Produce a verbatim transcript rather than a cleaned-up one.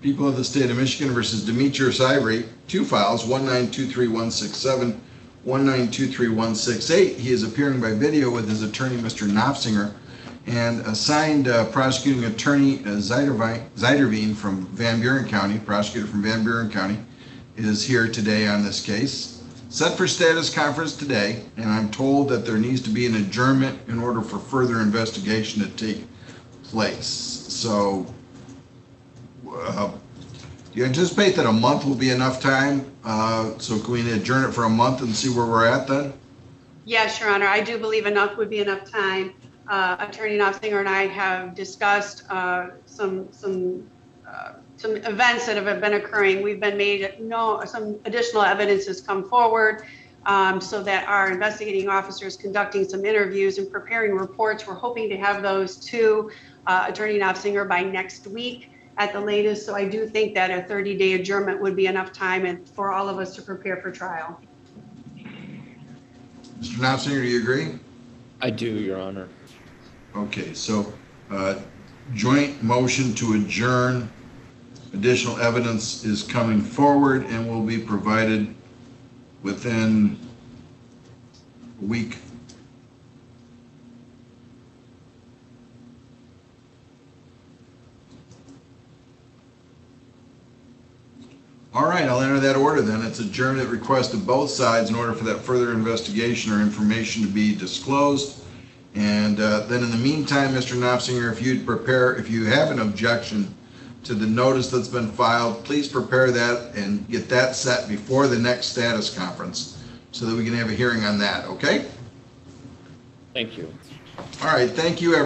people of the state of Michigan versus Demetrius Ivory, two files, one nine two three one six seven, one nine two three one six eight. He is appearing by video with his attorney, Mister Knopfinger, and assigned uh, prosecuting attorney uh, Zyderveen from Van Buren County, prosecutor from Van Buren County, is here today on this case. Set for status conference today, and I'm told that there needs to be an adjournment in order for further investigation to take place. So, uh, do you anticipate that a month will be enough time? Uh, so can we adjourn it for a month and see where we're at then? Yes, Your Honor, I do believe enough would be enough time. Uh, Attorney Knopfinger and I have discussed uh, some some uh, some events that have been occurring. We've been made no some additional evidence has come forward, um, so that our investigating officers conducting some interviews and preparing reports. We're hoping to have those to uh, Attorney Knopfinger by next week at the latest. So I do think that a thirty day adjournment would be enough time and for all of us to prepare for trial. Mister Knopfinger, do you agree? I do, Your Honor. Okay, so uh, joint motion to adjourn. Additional evidence is coming forward and will be provided within a week. All right, I'll enter that order then. It's adjourned at request of both sides in order for that further investigation or information to be disclosed. And uh, then in the meantime, Mister Knopfinger, if you'd prepare, if you have an objection to the notice that's been filed, please prepare that and get that set before the next status conference so that we can have a hearing on that, okay? Thank you. All right, thank you, everyone.